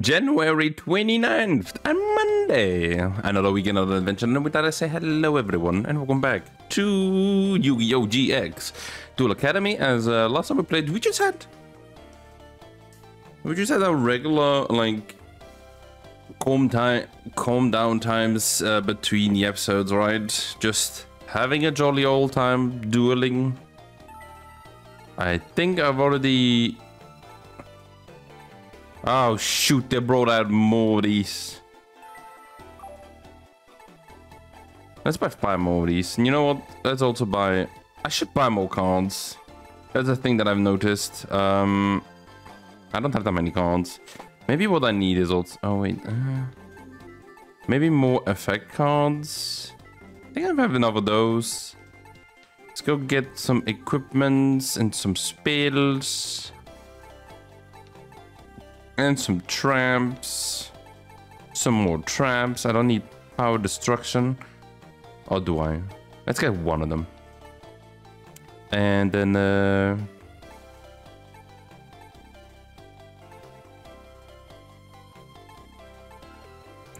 January 29th and Monday. Another week, another adventure. And with that, I say hello, everyone, and welcome back to Yu-Gi-Oh GX Duel Academy. As last time we played, we just had our regular like calm down times between the episodes, right? Just having a jolly old time dueling. I think I've already. Oh shoot, they brought out more of these. Let's buy more of these. And you know what? Let's also buy... I should buy more cards. That's a thing that I've noticed. I don't have that many cards. Maybe what I need is also... Oh wait. Maybe more effect cards. I think I have enough of those. Let's go get some equipments and some spells. And some tramps. Some more tramps. I don't need power destruction. Or do I? Let's get one of them. And then... a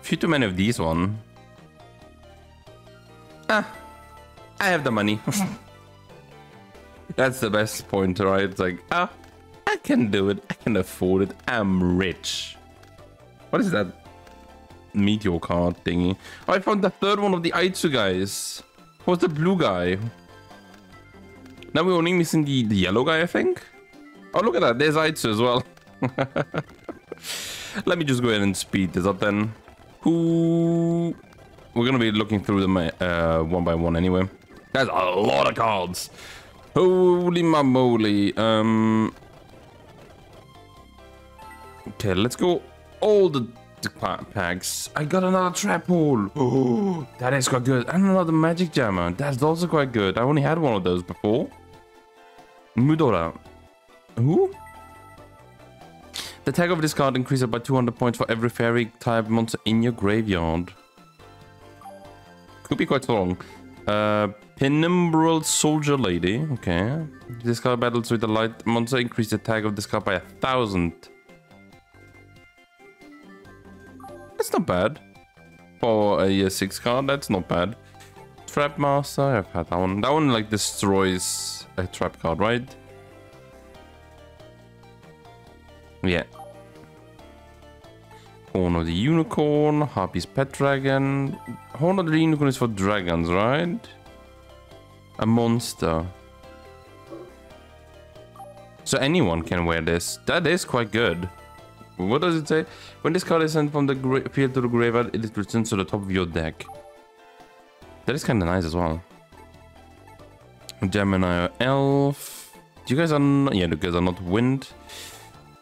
few too many of these one. Ah! I have the money. That's the best point, right? It's like, ah! I can do it. I can afford it. I'm rich. What is that meteor card thingy? Oh, I found the third one of the Aitsu guys. Who's the blue guy? Now we're only missing the yellow guy, I think. Oh, look at that. There's Aitsu as well. Let me just go ahead and speed this up then. Who? We're going to be looking through them one by one anyway. That's a lot of cards. Holy moly. Okay, let's go all the packs. I got another trap hole. Oh, that is quite good. And another magic jammer. That's also quite good. I only had one of those before. Mudora. Who? The tag of this card increases by 200 points for every fairy type monster in your graveyard. Could be quite strong. Penumbral Soldier Lady. Okay. This card battles with the light monster. Increase the tag of this card by 1,000. That's not bad. For a year 6 card, that's not bad. Trap Master, I've had that one. That one like destroys a trap card, right? Yeah. Horn of the Unicorn, Harpy's Pet Dragon. Horn of the Unicorn is for dragons, right? A monster. So anyone can wear this. That is quite good. What does it say? When this card is sent from the field to the graveyard, it is returned to the top of your deck. That is kind of nice as well. Gemini Elf. You guys are not... Yeah, you guys are not wind.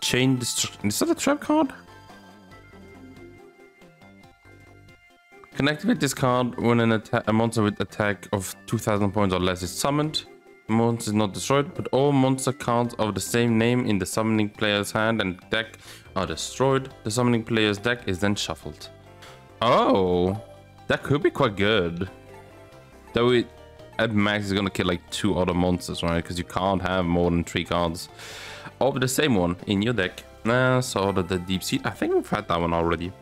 Chain Destruction. Is that a trap card? Can activate this card when a monster with attack of 2,000 points or less is summoned. The monster is not destroyed, but all monster cards of the same name in the summoning player's hand and deck are destroyed. The summoning player's deck is then shuffled. Oh, that could be quite good. Though it at max is gonna kill like 2 other monsters, right? Because you can't have more than 3 cards of the same one in your deck. So the deep sea. I think we've had that one already.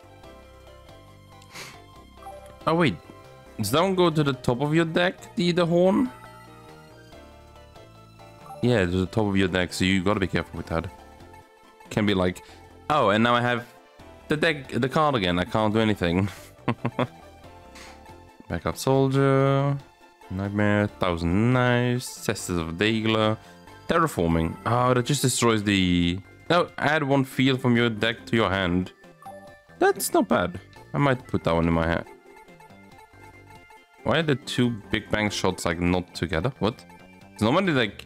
Oh wait, does that one go to the top of your deck? The horn? Yeah, to the top of your deck. So you gotta be careful with that. Can be like, oh, and now I have the card again. I can't do anything. Backup Soldier, Nightmare, Thousand Knives, Cestus of Daigler, Terraforming. Oh, that just destroys the. No, add one field from your deck to your hand. That's not bad. I might put that one in my hand. Why are the 2 big bang shots like not together? What? It's normally like.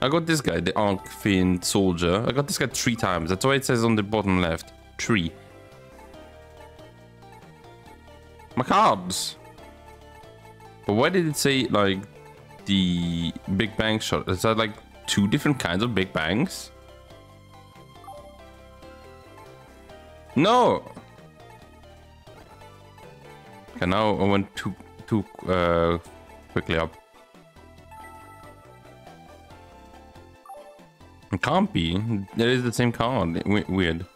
I got this guy, the Arc Fiend Soldier. I got this guy 3 times. That's why it says on the bottom left. 3. My cards! But why did it say, like, the Big Bang shot? Is that, like, 2 different kinds of Big Bangs? No! Okay, now I went too quickly up. It can't be. That is the same card. Weird.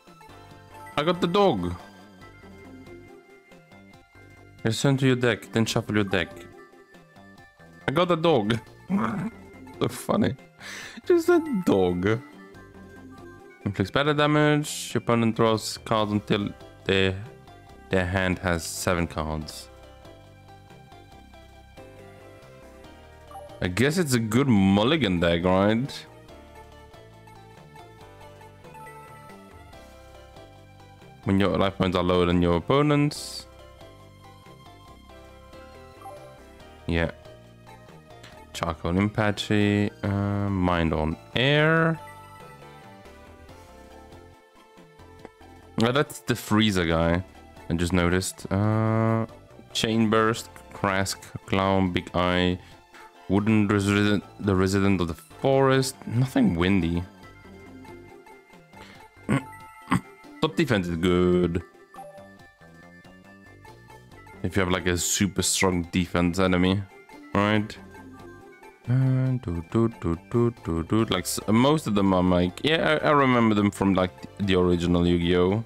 I got the dog. Return to your deck, then shuffle your deck. I got a dog. So funny. Just a dog. Inflicts battle damage. Your opponent draws cards until their hand has 7 cards. I guess it's a good mulligan deck, right? When your life points are lower than your opponent's. Yeah. Charcoal Impatchy, Mind on Air. Oh, that's the Freezer guy, I just noticed. Chain Burst, Crask, Clown, Big Eye, Wooden Resident, the Resident of the Forest. Nothing windy. Top defense is good. If you have like a super strong defense enemy, right? Like most of them, I'm like, yeah, I remember them from like the original Yu-Gi-Oh.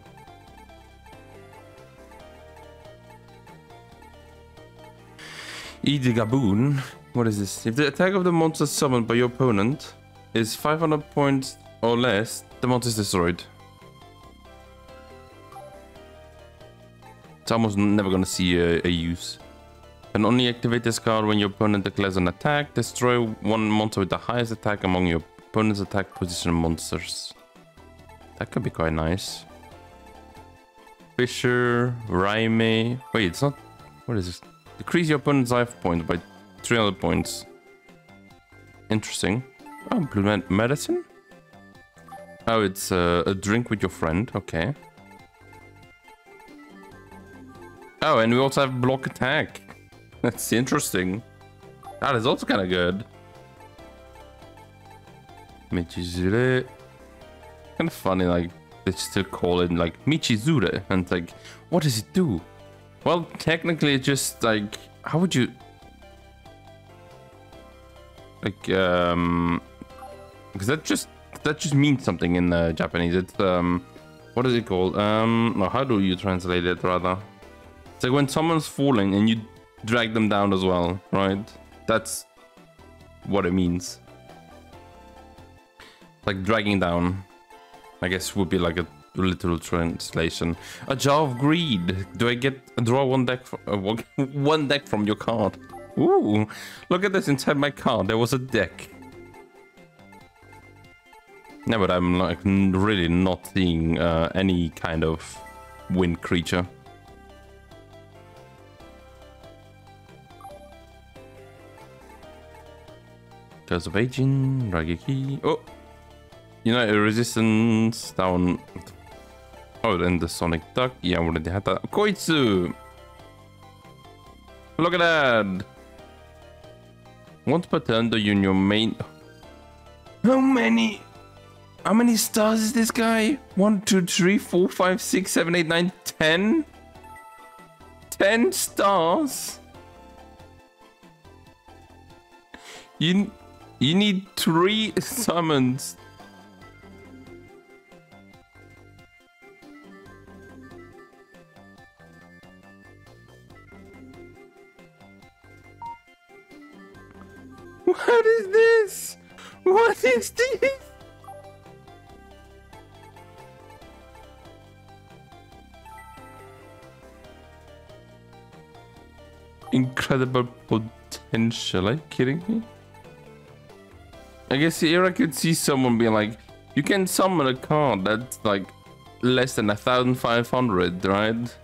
Idigaboon. What is this? If the attack of the monster summoned by your opponent is 500 points or less, the monster is destroyed. It's almost never gonna see a use. And only activate this card when your opponent declares an attack. Destroy one monster with the highest attack among your opponent's attack position monsters. That could be quite nice. Fisher, Raime. Wait, it's not. What is this? Decrease your opponent's life point by 300 points. Interesting. Oh, implement medicine? Oh, it's a drink with your friend. Okay. Oh, and we also have block attack. That's interesting. That is also kind of good. Michizure. Kind of funny, like, they still call it, like, Michizure. And, like, what does it do? Well, technically, it's just, like, how would you... Like, because that just means something in Japanese. It's, what is it called? Or how do you translate it, rather? It's like when someone's falling and you... drag them down as well, right? That's what it means. Like dragging down, I guess would be like a literal translation. A jar of greed. Do I get draw one deck? One deck from your card. Ooh, look at this! Inside my card, there was a deck. No, but I'm like really not seeing any kind of wind creature. Curse of Aging, Rageki. Oh! Unite Resistance down. Oh, then the Sonic Duck. Yeah, I already had that. Koitsu! Look at that! Once per turn, do you in your main. How many? How many stars is this guy? 1, 2, 3, 4, 5, 6, 7, 8, 9, 10? 10 stars? You need 3 summons. What is this? What is this? Incredible potential. Are you kidding me? I guess here I could see someone being like, you can summon a card that's like less than 1,500, right?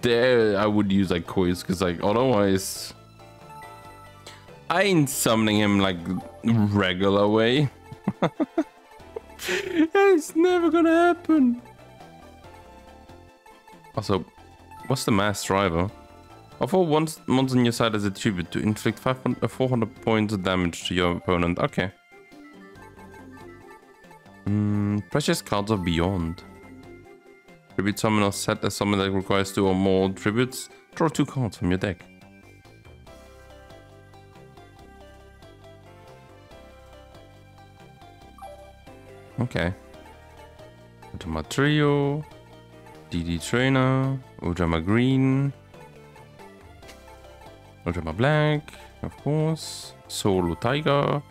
There I would use like coins, because like otherwise I ain't summoning him like regular way. It's never gonna happen. Also, what's the mass driver? Although once on your side as a tribute to inflict 400 points of damage to your opponent. Okay. Precious cards are beyond. Tribute summon or set a summon that requires 2 or more tributes. Draw 2 cards from your deck. Okay. Into my trio. DD Trainer, Ojama Green, Ojama Black, of course, Solo Tiger.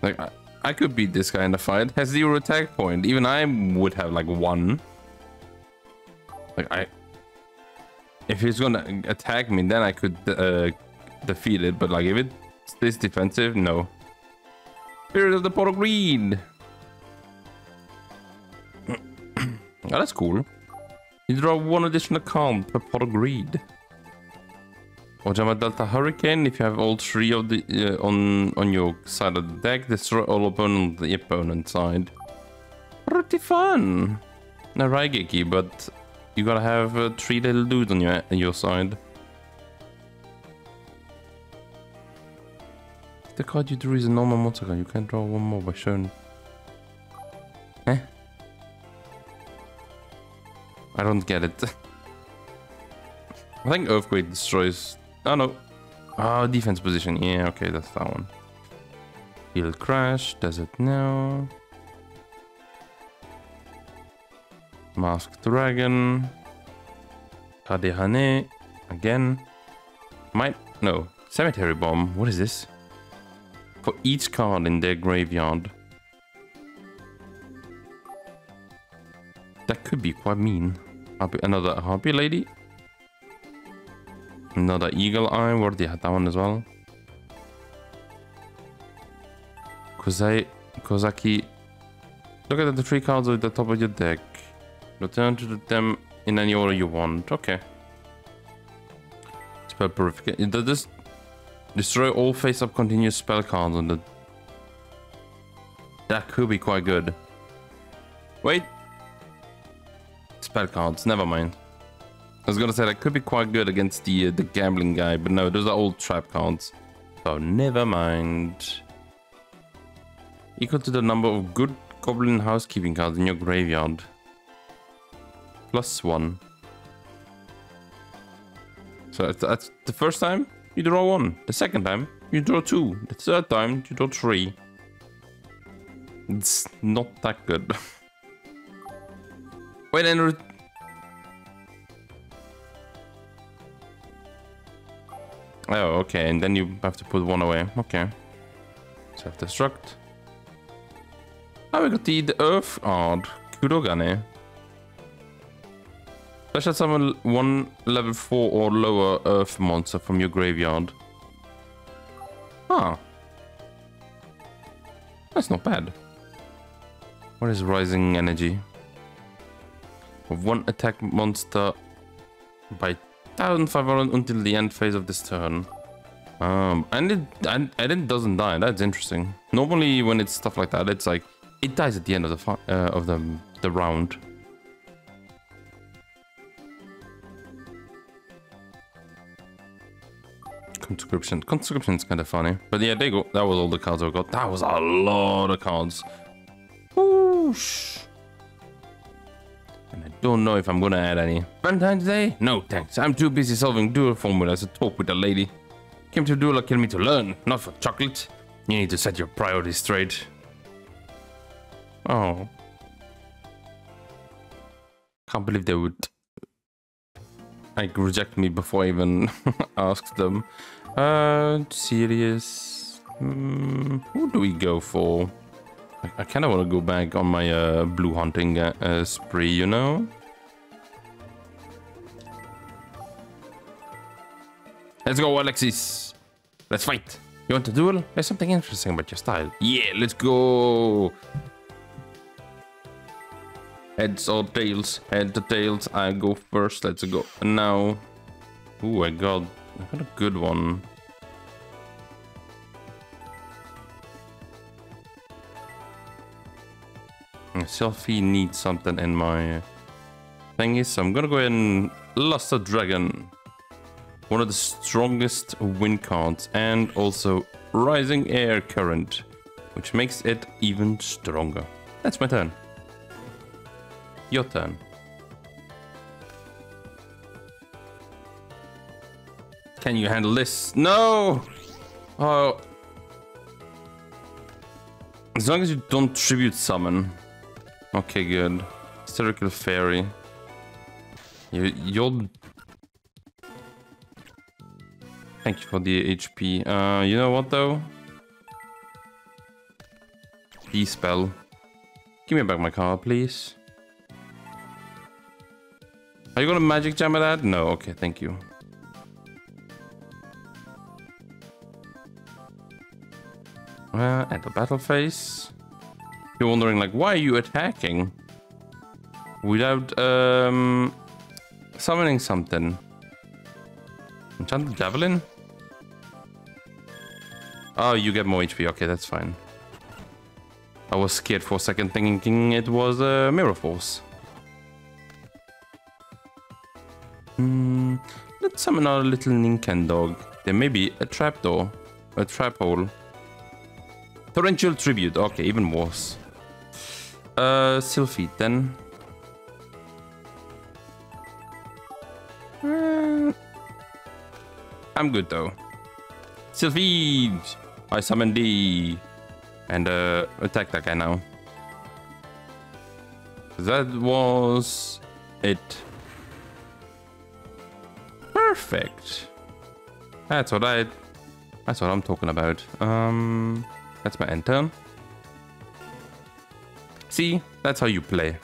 Like, I could beat this guy in a fight. Has 0 attack point. Even I would have like 1. Like, if he's gonna attack me, then I could defeat it. But like, if it stays defensive, no. Spirit of the Pot of Greed. Oh, that's cool. You draw 1 additional card per Pot of Greed. Ojama Delta Hurricane. If you have all 3 of the on your side of the deck, destroy all opponents on the opponent's side. Pretty fun. Now Raigeki, but you gotta have 3 little dudes on your side. If the card you drew is a normal monster card, you can draw 1 more by showing. Eh? I don't get it. I think Earthquake destroys. Oh no. Oh, defense position. Yeah, okay, that's that one. He'll crash. Does it now? Masked Dragon. Kadehane. Again. Might. No. Cemetery Bomb. What is this? For each card in their graveyard. That could be quite mean. Another Harpy Lady. Another Eagle Eye, worthy had that one as well. Kozaki. Look at the 3 cards at the top of your deck. Return to them in any order you want. Okay. Spell Purification. Just destroy all face-up continuous spell cards on the... That could be quite good. Wait. Spell cards, never mind. I was gonna say that could be quite good against the gambling guy, but no, those are all trap cards. So never mind. Equal to the number of good goblin housekeeping cards in your graveyard. +1. So that's the first time you draw 1. The second time you draw 2. The third time you draw 3. It's not that good. Wait, and oh, okay, and then you have to put 1 away. Okay. Self-destruct. Oh, we got the Earth Art. Kurogane. Special summon 1 level 4 or lower Earth monster from your graveyard. Ah. That's not bad. What is Rising Energy? Of 1 attack monster by 1,500 until the end phase of this turn. And it doesn't die. That's interesting. Normally, when it's stuff like that, it's like it dies at the end of the round. Conscription. Conscription's kind of funny. But yeah, there you go. That was all the cards I got. That was a lot of cards. Whoosh. And I don't know if I'm gonna add any. Valentine's Day? No thanks, I'm too busy solving dual formulas to talk with a lady. Came to Duel Academy to learn, not for chocolate. You need to set your priorities straight. Oh. Can't believe they would like reject me before I even asked them. Serious. Who do we go for? I kind of want to go back on my blue hunting spree, you know? Let's go, Alexis! Let's fight! You want to duel? There's something interesting about your style. Yeah, let's go! Heads or tails? Head to tails. I go first. Let's go. And now... Ooh, I got a good one. Selfie needs something in my thingy, so I'm gonna go ahead and Luster Dragon. One of the strongest wind cards, and also Rising Air Current, which makes it even stronger. That's my turn. Your turn. Can you handle this? No! Oh. As long as you don't tribute summon. Okay, good. Hysterical fairy. You'll... Thank you for the HP. You know what though? P-spell. Give me back my card, please. Are you gonna magic jammer that? No, okay, thank you. At the battle phase. You're wondering, like, why are you attacking? Without, summoning something. Enchanted Javelin? Oh, you get more HP. Okay, that's fine. I was scared for a second thinking it was a Mirror Force. Let's summon our little Ninkandog. There may be a trapdoor. A trap hole. Torrential Tribute. Okay, even worse. Sylphid then. I'm good though. Sylphid! I summoned thee. And attack that guy now. That was it. Perfect. That's what I'm talking about. That's my end turn. See, that's how you play.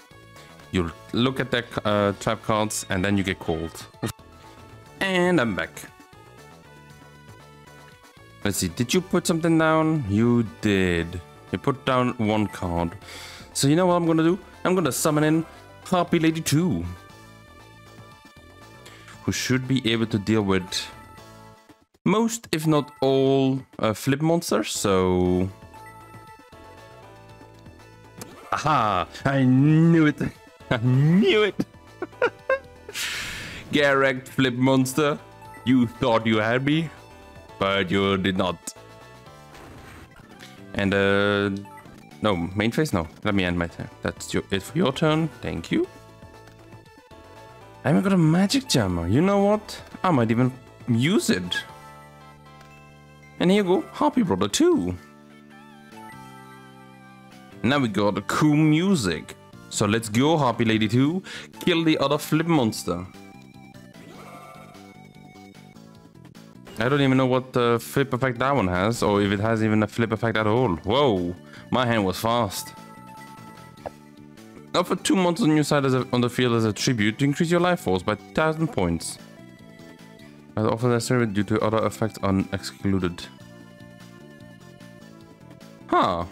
You look at the trap cards and then you get called. And I'm back. Let's see, did you put something down? You did. You put down one card. So you know what I'm gonna do? I'm gonna summon in Harpy Lady 2. Who should be able to deal with most, if not all, flip monsters, so... Aha! I knew it! I knew it! Get wrecked, flip monster. You thought you had me? But you did not. And no, main phase? No. Let me end my turn. That's it for your turn. Thank you. I even got a magic jammer. You know what? I might even use it. And here you go, Harpy Brother 2. Now we got a cool music. So let's go, Harpy Lady 2. Kill the other flip monster. I don't even know what flip effect that one has, or if it has even a flip effect at all. Whoa, my hand was fast. Offer 2 monsters on your side on the field as a tribute to increase your life force by 1000 points. As often as necessary due to other effects are excluded. Huh.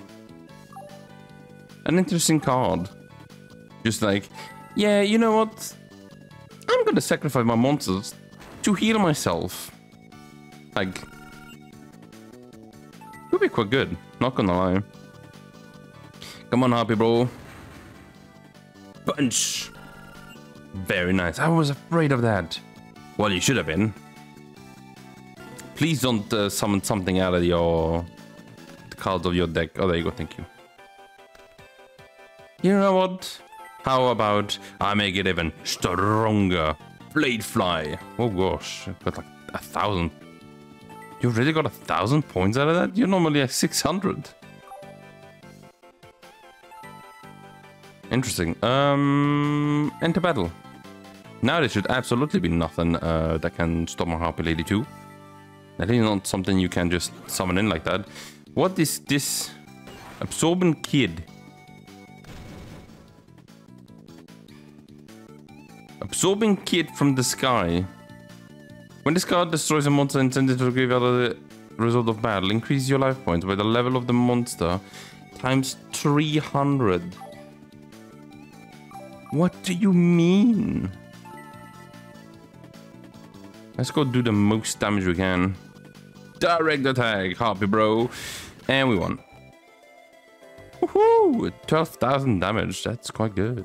An interesting card. Just like, yeah, you know what? I'm gonna sacrifice my monsters to heal myself. Like, could be quite good, not gonna lie. Come on, Harpy Bro. Punch! Very nice. I was afraid of that. Well, you should have been. Please don't summon something out of your cards of your deck. Oh, there you go, thank you. You know what? How about I make it even stronger? Blade Fly. Oh gosh, I've got like 1000. You really got 1000 points out of that? You're normally at 600. Interesting. Enter battle. Now there should absolutely be nothing that can stop my Harpy Lady 2. That is not something you can just summon in like that. What is this? Absorbent Kid. Absorbing Kid from the sky. When this card destroys a monster intended to give out of the result of battle, increase your life points by the level of the monster times 300. What do you mean? Let's go do the most damage we can. Direct attack, Harpy Bro. And we won. Woohoo! 12,000 damage. That's quite good.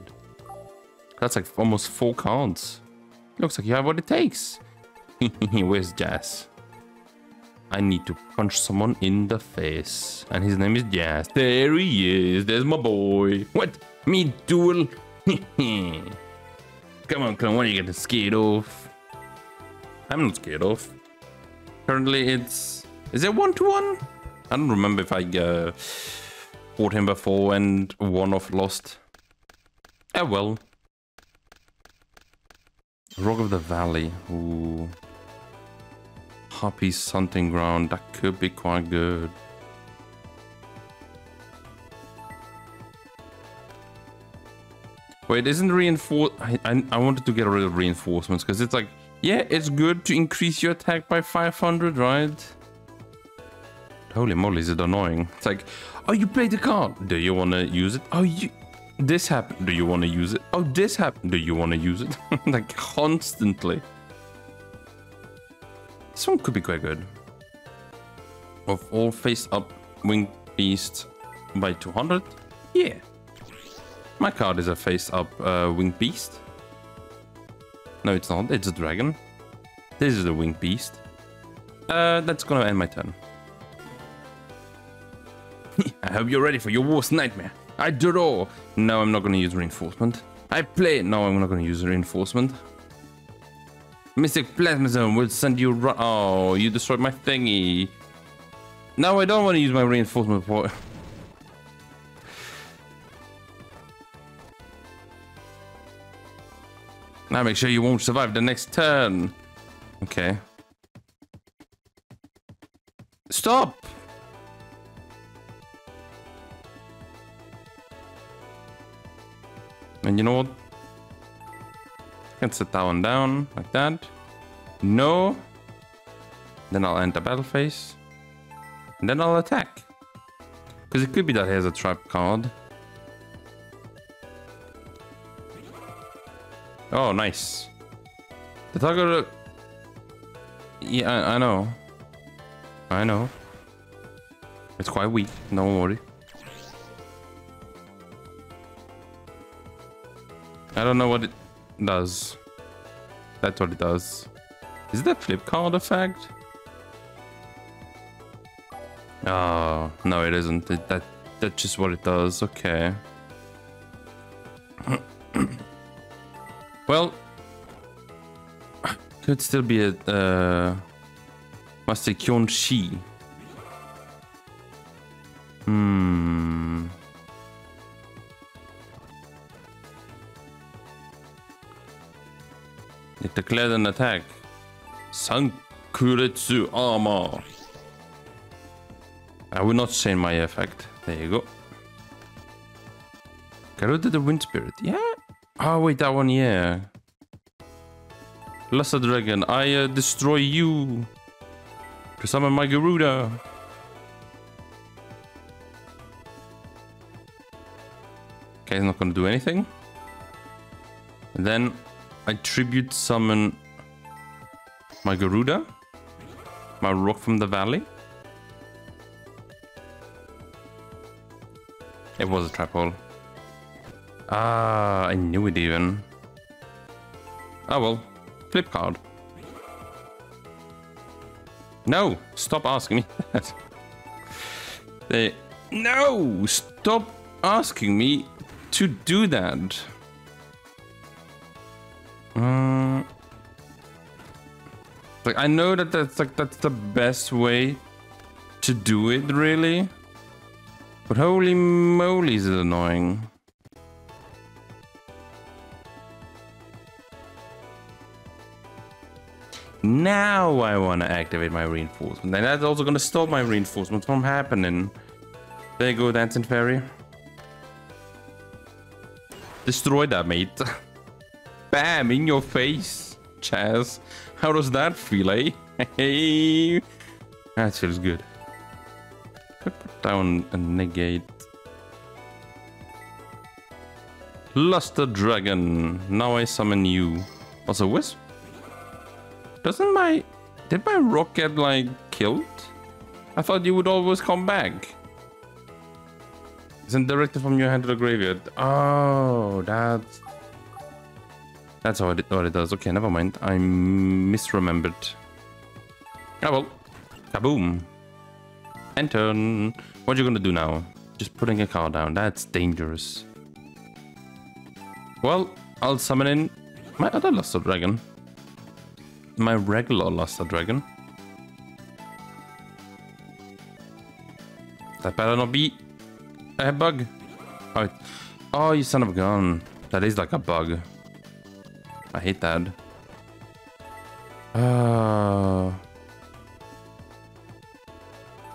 That's like almost 4 cards. Looks like you have what it takes. Where's Jazz? I need to punch someone in the face. And his name is Jazz. There he is. There's my boy. What? Me duel? Come on, clown. What are you getting scared of? I'm not scared of. Currently, it's... Is it 1-to-1? I don't remember if I fought him before and won or lost. Oh well. Rock of the Valley. Ooh. Happy's Hunting Ground. That could be quite good. Wait, isn't reinforce? I wanted to get rid of reinforcements because it's like, yeah, it's good to increase your attack by 500, right? Holy moly, is it annoying? It's like, oh, you played the card. Do you want to use it? Oh, you. This happened. Do you want to use it? Oh, this happened. Do you want to use it? Like constantly. This one could be quite good. Of all face up, wing beast by 200. Yeah. My card is a face up winged beast. No, it's not. It's a dragon. This is a winged beast. That's gonna end my turn. I hope you're ready for your worst nightmare. I draw. No, I'm not gonna use reinforcement. I play. No, I'm not gonna use reinforcement. Mystic Plasma Zone will send you. Oh, you destroyed my thingy. No, I don't want to use my reinforcement for. Now make sure you won't survive the next turn. Okay. Stop! And you know what? I can set that one down like that. No. Then I'll enter battle phase. And then I'll attack. Because it could be that he has a trap card. Oh, nice. The target... Yeah, I know. I know. It's quite weak, don't worry. I don't know what it does. That's what it does. Is it a flip card effect? Oh, no it isn't. That's just what it does, okay. Well, could still be a Master Kyon Shi. Hmm. It declared an attack. Sankuretsu Armor. I will not change my effect. There you go. Garuda the Wind Spirit. Yeah. Oh, wait, that one, yeah. Lesser Dragon, I destroy you. To summon my Garuda. Okay, he's not gonna do anything. And then I tribute summon my Garuda. My Rock from the Valley. It was a trap hole. Ah, I knew it even. Oh well, flip card. No, stop asking me that. No, stop asking me to do that. Like I know that that's the best way to do it, really. But holy moly, is it annoying. Now I want to activate my reinforcement. And that's also going to stop my reinforcement from happening. There you go, Dancing Fairy. Destroy that, mate. Bam, in your face, Chaz. How does that feel, eh? Hey, that feels good. Could put down a negate. Luster Dragon. Now I summon you. What's a wisp? Doesn't my... Did my rock get, like, killed? I thought you would always come back. Isn't directed from your hand to the graveyard. Oh, that's... That's what it does. Okay, never mind. I misremembered. Ah, well. Kaboom. End turn. What are you gonna do now? Just putting a card down. That's dangerous. Well, I'll summon in my other Luster Dragon. My regular Luster Dragon. That better not be a bug. Oh, you son of a gun. That is like a bug. I hate that. I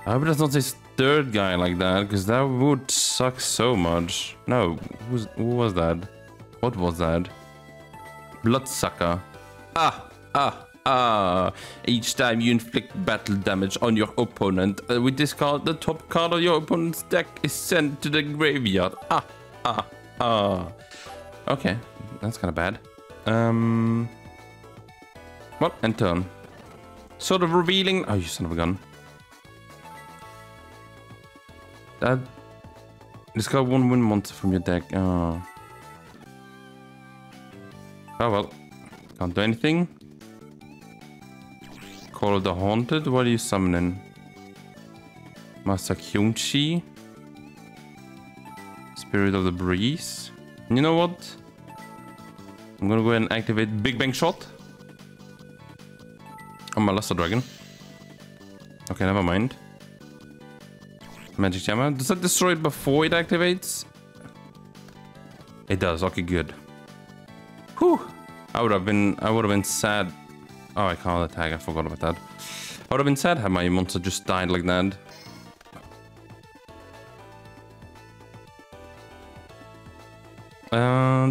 hope there's not this third guy like that, because that would suck so much. No, who was that? What was that? Bloodsucker. Ah! Ah! Ah! Each time you inflict battle damage on your opponent, with this card, the top card of your opponent's deck is sent to the graveyard. Ah! Ah! Ah! Okay, that's kind of bad. Well, and turn. Sort of revealing... Oh, you son of a gun. That... Discard one wind monster from your deck. Oh. Oh, well. Can't do anything. Call of the Haunted. What are you summoning? Master Kyungchi. Spirit of the Breeze. And you know what? I'm gonna go ahead and activate Big Bang Shot. Oh, my Luster Dragon. Okay, never mind. Magic Jammer. Does that destroy it before it activates? It does. Okay, good. Whew. I would have been sad. Oh, I can't attack. I forgot about that. I would have been sad had my monster just died like that.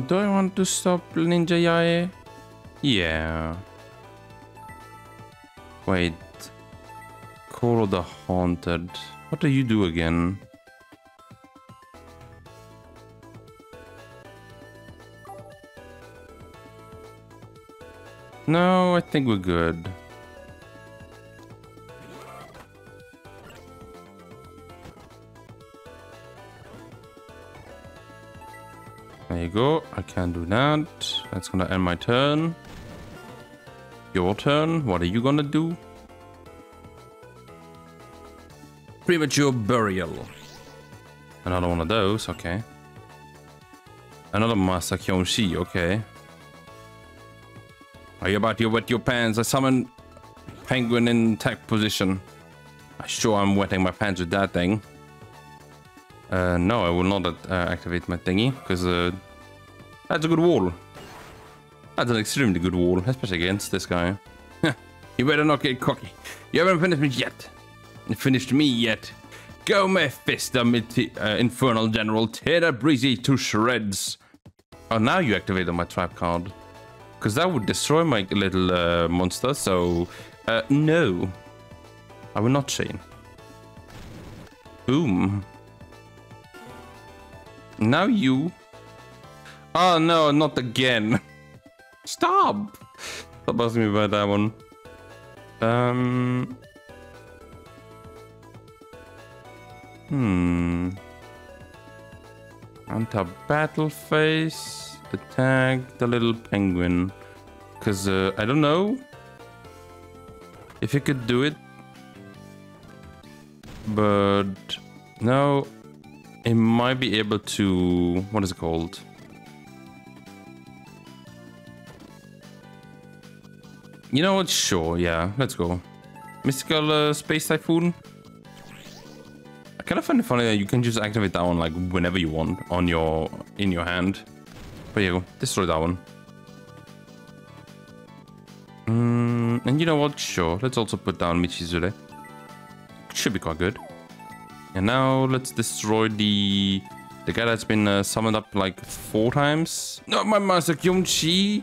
Do I want to stop Ninja Yae? Yeah. Wait. Call of the Haunted. What do you do again? No, I think we're good. There you go. I can do that. That's gonna end my turn. Your turn. What are you gonna do? Premature Burial. Another one of those. Okay. Another Master Kyongshi. Okay. Are you about to wet your pants? I summon Penguin in attack position. I sure I'm wetting my pants with that thing. No, I will not activate my thingy, because that's a good wall. That's an extremely good wall, especially against this guy. You better not get cocky. You haven't finished me yet. Go, Mephisto, Infernal General. Tear that Breezy to shreds. Oh, now you activated my trap card. Because that would destroy my little monster, so... no. I will not chain. Boom. Now you... Oh, no, not again. Stop! Stop asking me about that one. Untap battle phase... Attack the little penguin, because I don't know if you could do it, but now it might be able to, what is it called? You know what, sure, yeah, let's go. Mystical Space Typhoon. I kind of find it funny that you can just activate that one like whenever you want on your, in your hand. But yeah, destroy that one. And you know what? Sure, let's also put down Michizure. Should be quite good. And now let's destroy the guy that's been summoned up like 4 times. No, my Master Kyungchi.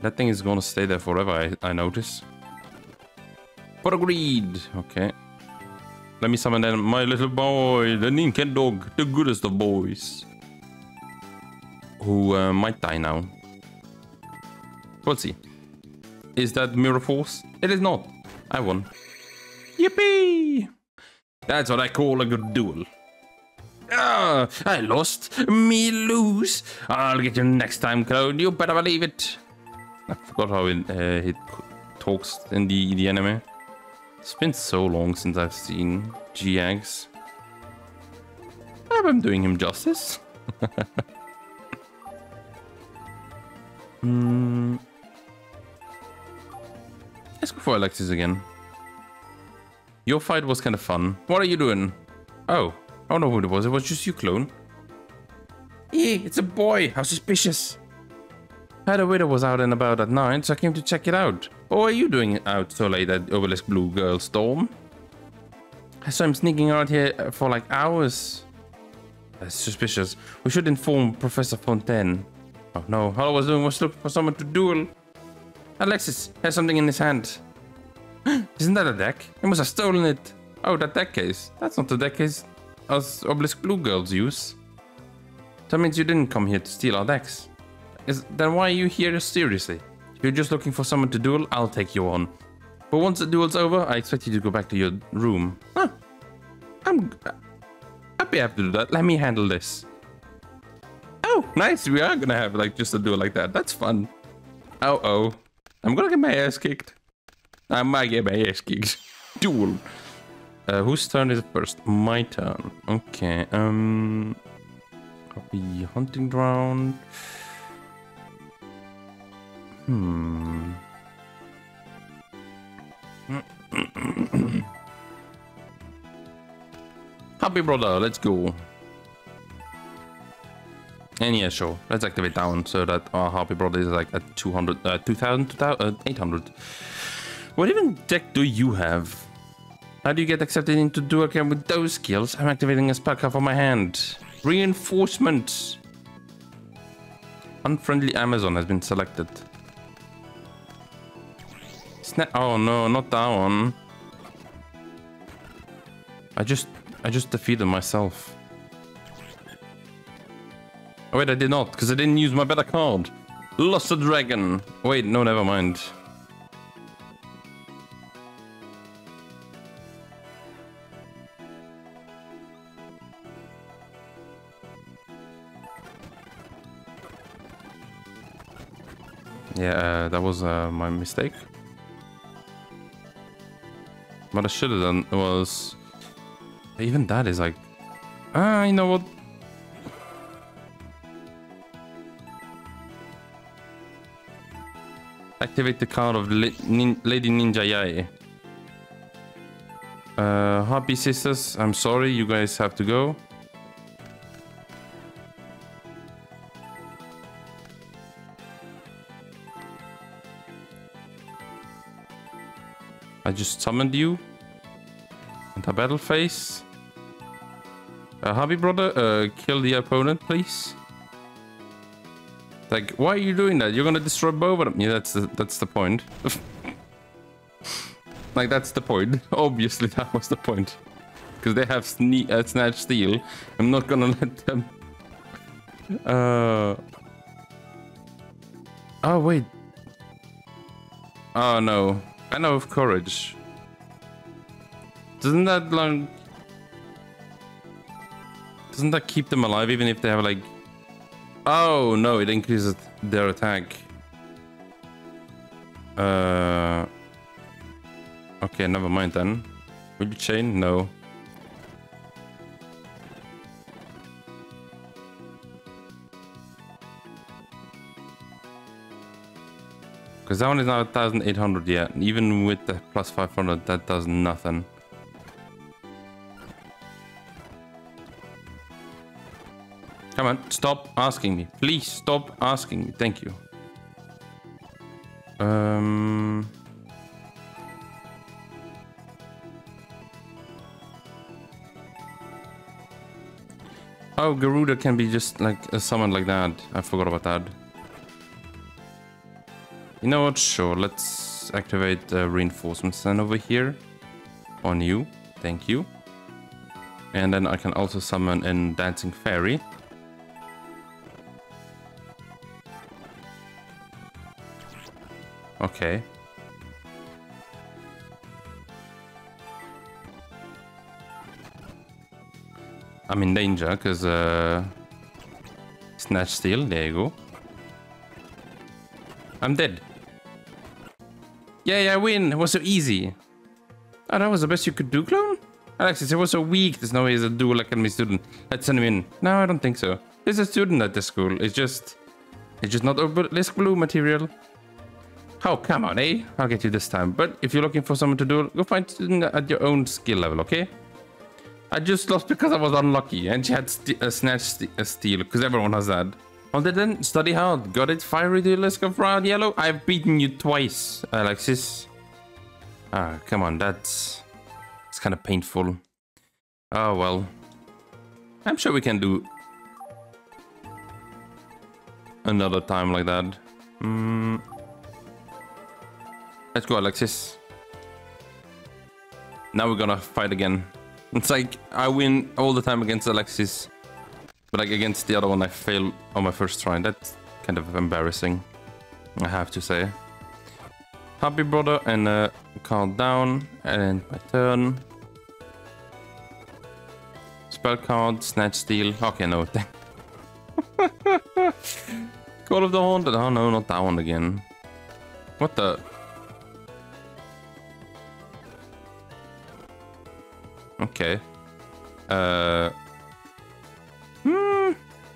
That thing is gonna stay there forever. I notice. But agreed. Okay. Let me summon then my little boy, the Ninken Dog, the goodest of boys. Who might die now. We'll see. Is that Mirror Force? It is not. I won. Yippee! That's what I call a good duel. Ah, I lost. Me lose. I'll get you next time, Cloud. You better believe it. I forgot how it talks in the anime. It's been so long since I've seen GX. I'm doing him justice. Let's go for Alexis again. Your fight was kind of fun. What are you doing? Oh, I don't know who it was. It was just you, clone. Eee, it's a boy! How suspicious! The widow was out and about at 9, so I came to check it out. But what are you doing out so late at Obelisk Blue Girl Storm? I saw him sneaking out here for like hours. That's suspicious. We should inform Professor Fontaine. Oh no, all I was doing was looking for someone to duel. Alexis has something in his hand. Isn't that a deck? He must have stolen it. Oh, that deck case. That's not the deck case as Obelisk Blue Girls use. That means you didn't come here to steal our decks. Then why are you here seriously? If you're just looking for someone to duel, I'll take you on. But once the duel's over, I expect you to go back to your room. Huh. I'm happy I have to do that. Let me handle this. Oh, nice. We are gonna have like just a duel like that. That's fun. Oh, oh. I'm gonna get my ass kicked. I might get my ass kicked. Duel. Whose turn is it first? My turn. Okay. Copy hunting ground. Hmm. Happy brother, let's go. And yeah, sure. Let's activate down so that our happy brother is like at 2,800. What even deck do you have? How do you get accepted into dual camp with those skills? I'm activating a spell card for my hand. Reinforcement. Unfriendly Amazon has been selected. Oh no, not that one. I just defeated myself. Oh wait, I did not, because I didn't use my better card. Lost a dragon. Wait, no, never mind. Yeah, that was my mistake. What I should have done was... Even that is like... Ah, you know what? Activate the card of Lady Ninja Yai. Happy sisters, I'm sorry, you guys have to go. I just summoned you. And a battle phase. Hobby brother, kill the opponent, please. Like, why are you doing that? You're gonna destroy both of them. Yeah, that's the point. Like, that's the point. Obviously, that was the point. Because they have snatch steal. I'm not gonna let them... Oh, wait. Oh, no. I know of courage. Doesn't that like... Doesn't that keep them alive even if they have like... Oh no, it increases their attack. Okay, never mind then. Will you chain? No. Because that one is now 1,800, yeah. Even with the plus 500, that does nothing. Come on, stop asking me. Please stop asking me. Thank you. Oh, Garuda can be just like summoned like that. I forgot about that. You know what? Sure, let's activate the reinforcements then over here on you. Thank you. And then I can also summon in Dancing Fairy. Okay. I'm in danger because snatch steal. There you go. I'm dead. Yay, I win! It was so easy. Oh, that was the best you could do, clone? Alexis, it was so weak. There's no way he's a dual academy student. Let's send him in. No, I don't think so. He's a student at this school. It's just not Obelisk Blue material. Oh, come on, eh? I'll get you this time. But if you're looking for someone to duel, go find student at your own skill level, okay? I just lost because I was unlucky, and she had snatched a steal, because everyone has that. Well, they didn't study hard. Got it, fiery duelist of brown yellow? I've beaten you twice, Alexis. Ah, come on, that's kind of painful. Oh, well. I'm sure we can do another time like that. Let's go, Alexis. Now we're gonna fight again. It's like, I win all the time against Alexis. But like against the other one, I fail on my first try. That's kind of embarrassing, I have to say. Happy brother and card down. And my turn. Spell card, snatch steal. Okay, no. Call of the Haunted. Oh no, not that one again. What the? Okay.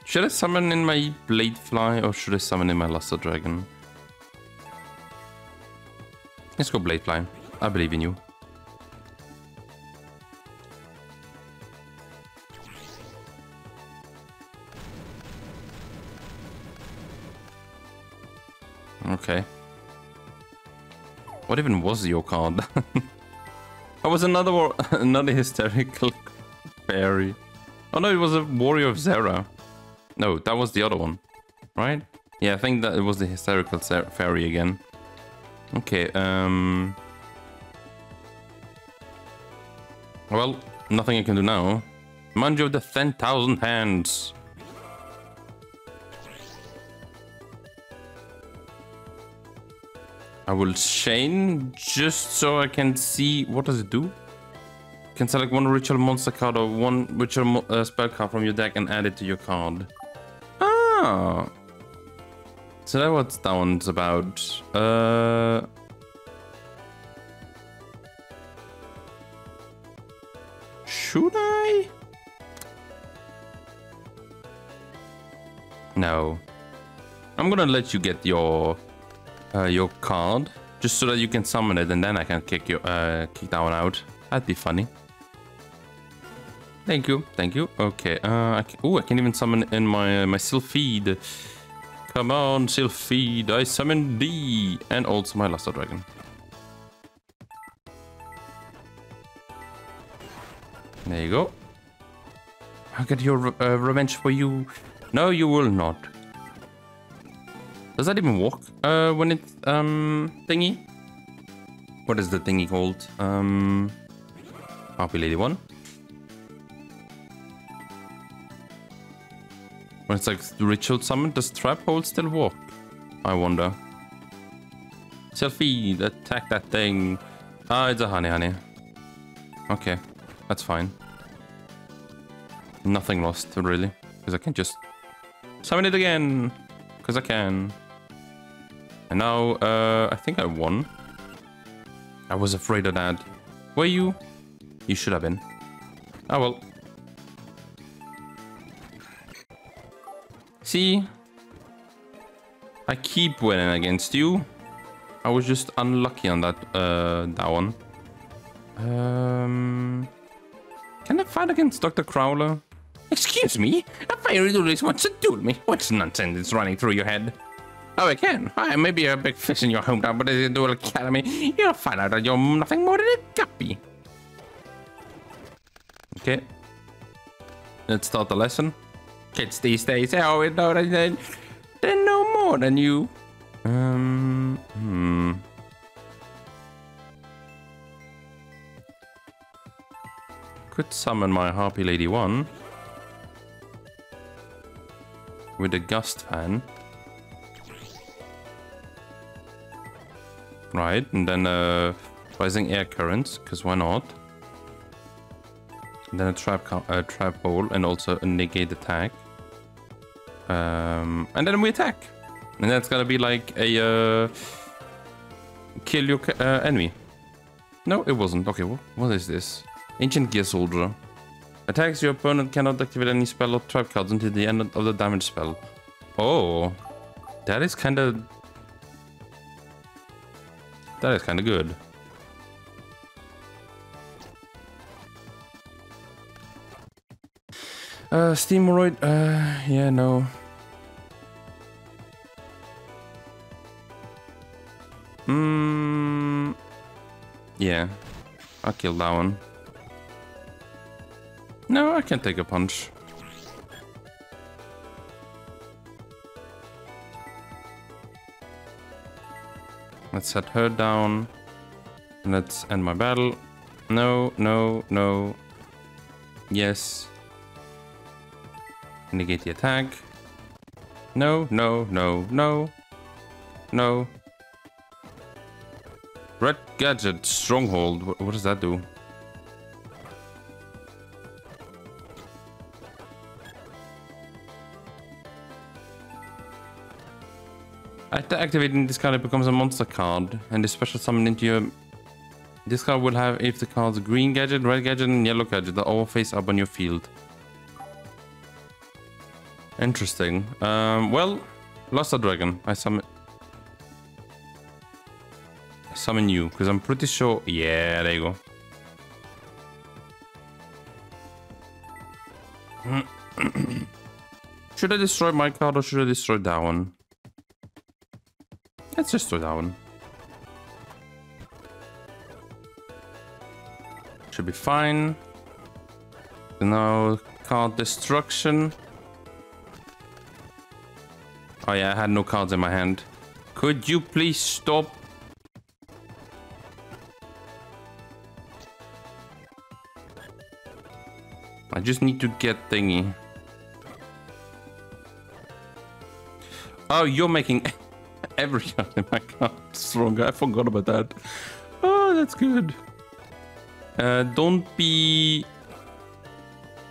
Should I summon in my blade fly or should I summon in my luster dragon? Let's go blade fly. I believe in you. Okay. What even was your card? I was another hysterical fairy. Oh no, it was a warrior of Zera. No, that was the other one, right? Yeah, I think that it was the hysterical fairy again. Okay, well, nothing I can do now. Mind you, the 10,000 hands. I will chain just so I can see what does it do. Can select one ritual monster card or one ritual spell card from your deck and add it to your card. Ah, so that's what that one's about. Should I? No, I'm gonna let you get your card just so that you can summon it, and then I can kick that one out. That'd be funny. Thank you, thank you. Okay, I can even summon in my Sylpheed. Come on, Sylpheed, I summon D, and also my Luster Dragon. There you go. I'll get your revenge for you. No, you will not. Does that even work when it's thingy? What is the thingy called? Harpy Lady 1. When it's like Ritual Summon, does Trap Hold still work? I wonder. Selfie, attack that thing. Ah, it's a honey. Okay, that's fine. Nothing lost, really. Because I can just summon it again. Because I can. And now, I think I won. I was afraid of that. Were you? You should have been. Oh well. See? I keep winning against you. I was just unlucky on that that one. Can I fight against Dr. Crowler? Excuse me? A fiery duelist wants to duel me. What's nonsense that's running through your head? Oh, I can. I may be a big fish in your hometown, but in the Duel Academy, you'll find out that you're nothing more than a guppy. Okay. Let's start the lesson. Kids these days, they're no more than you. Could summon my Harpy Lady 1. With a gust fan. Right, and then rising air currents, because why not? And then a trap hole, and also a negate attack. And then we attack, and that's gonna be like a kill your enemy. No, it wasn't. Okay, what is this? Ancient Gear Soldier attacks your opponent cannot activate any spell or trap cards until the end of the damage spell. Oh, that is kind of. That is kind of good. Steamroid, yeah, no. Yeah, I'll kill that one. No, I can't take a punch. Let's set her down. Let's end my battle. No, no, no. Yes. Negate the attack. No, no, no, no. No. Red Gadget, Stronghold. What does that do? After activating this card, it becomes a monster card and is special summoned into your... This card will have if the cards Green Gadget, Red Gadget and Yellow Gadget that all face up on your field. Interesting. Well, lost a dragon. I summon you, because I'm pretty sure... Yeah, there you go. Should I destroy my card or should I destroy that one? Let's destroy that one. Should be fine. Now card destruction. Oh yeah, I had no cards in my hand. Could you please stop? I just need to get thingy. Oh, you're making every card in my card stronger. I forgot about that. Oh, that's good. Don't be...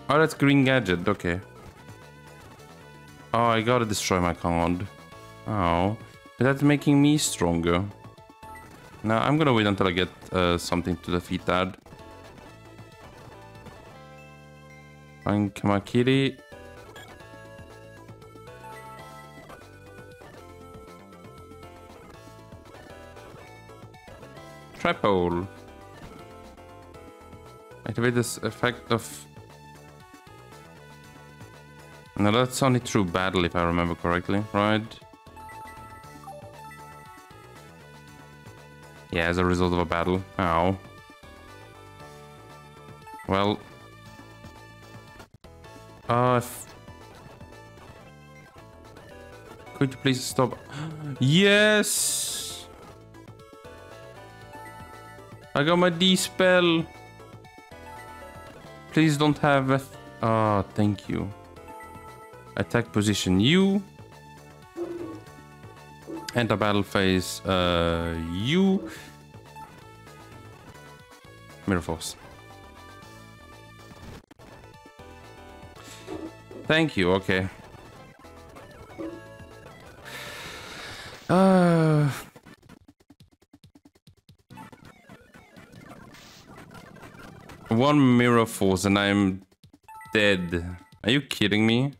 Oh, that's Green Gadget. Okay. Oh, I gotta destroy my card. Oh. That's making me stronger. Now, I'm gonna wait until I get something to defeat that. And Kamakiri. Trap hole. Activate this effect of... No, that's only through battle, if I remember correctly, right? Yeah, as a result of a battle. Ow. Well... Could you please stop? Yes! I got my D spell. Please don't have a... Oh, thank you. Attack position you. Enter battle phase you. Mirror Force. Thank you, okay. One Mirror Force and I'm dead. Are you kidding me?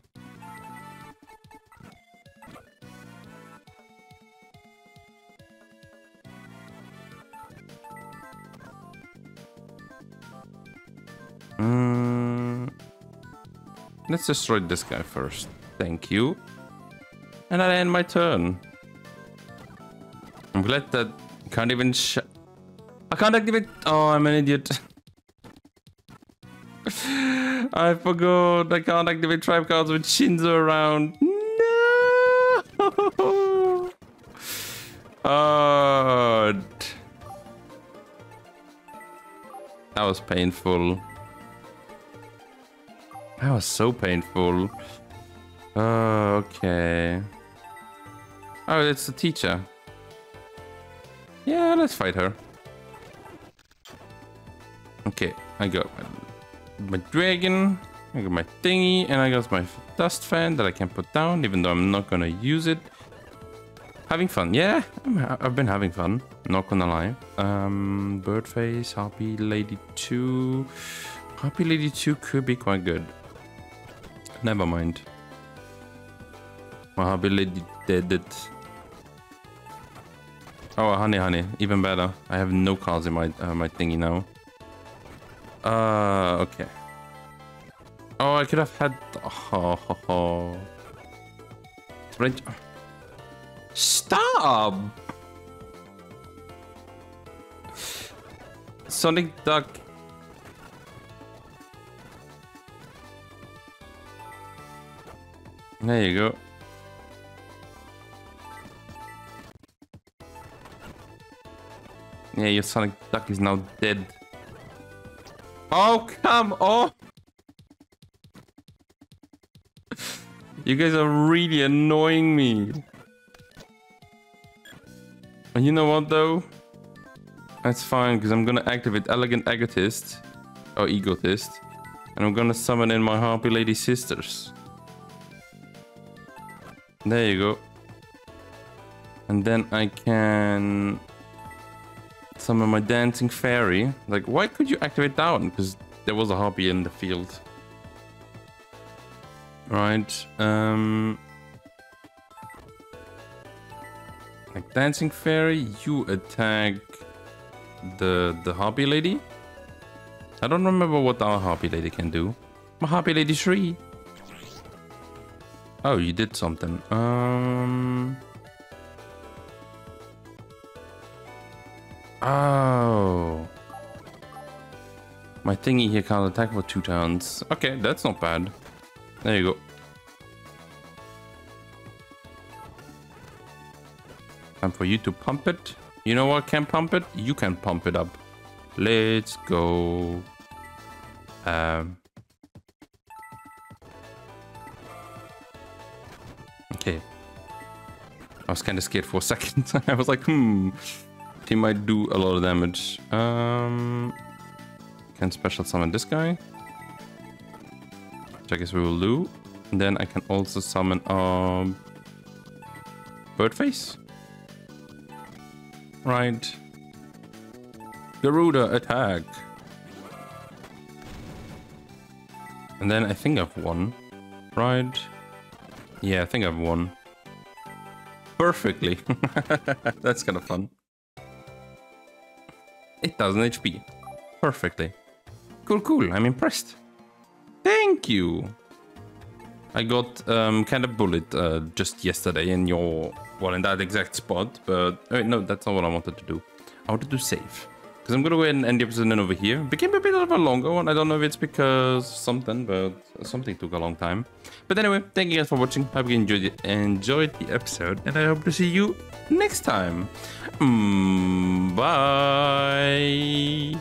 Let's destroy this guy first. Thank you. And I end my turn. I'm glad that I can't even I can't activate. Oh, I'm an idiot. I forgot, I can't activate trap cards with Shinzo around. No! That was painful. That was so painful. Okay. Oh, it's the teacher. Yeah, let's fight her. Okay, I go. My dragon, I got my thingy, and I got my dust fan that I can put down, even though I'm not gonna use it. Having fun, yeah, I've been having fun, not gonna lie. Birdface, Harpy Lady 2. Harpy Lady 2 could be quite good. Never mind. My Harpy Lady did it. Oh, honey, even better. I have no cards in my thingy now. Okay. Oh, I could have had... Oh. Right. Stop! Sonic Duck. There you go. Yeah, your Sonic Duck is now dead. Oh, come on! You guys are really annoying me. And you know what, though? That's fine, because I'm going to activate Elegant Egotist. Or Egotist. And I'm going to summon in my Harpy Lady Sisters. There you go. And then I can... summon my Dancing Fairy. Like, why could you activate that one? Because there was a Harpy in the field. Right, like Dancing Fairy, you attack the Harpy Lady. I don't remember what our Harpy Lady can do. My Harpy Lady 3. Oh, you did something. Oh. My thingy here can't attack for 2 turns. Okay, that's not bad. There you go. Time for you to pump it. You know what can pump it? You can pump it up. Let's go. Okay. I was kind of scared for a second. I was like, he might do a lot of damage. Can special summon this guy. Which I guess we will do. And then I can also summon Birdface. Right. Garuda attack. And then I think I've won. Right. Yeah, I think I've won. Perfectly. That's kind of fun. 8,000 HP. Perfectly. Cool, cool. I'm impressed. Thank you. I got kind of bullet just yesterday in your, well, in that exact spot, but wait, no, that's not what I wanted to do. I wanted to save, because I'm going to go ahead and end the episode in over here. It became a bit of a longer one. I don't know if it's because something, but something took a long time. But anyway, thank you guys for watching. I hope you enjoyed the episode, and I hope to see you next time. Bye.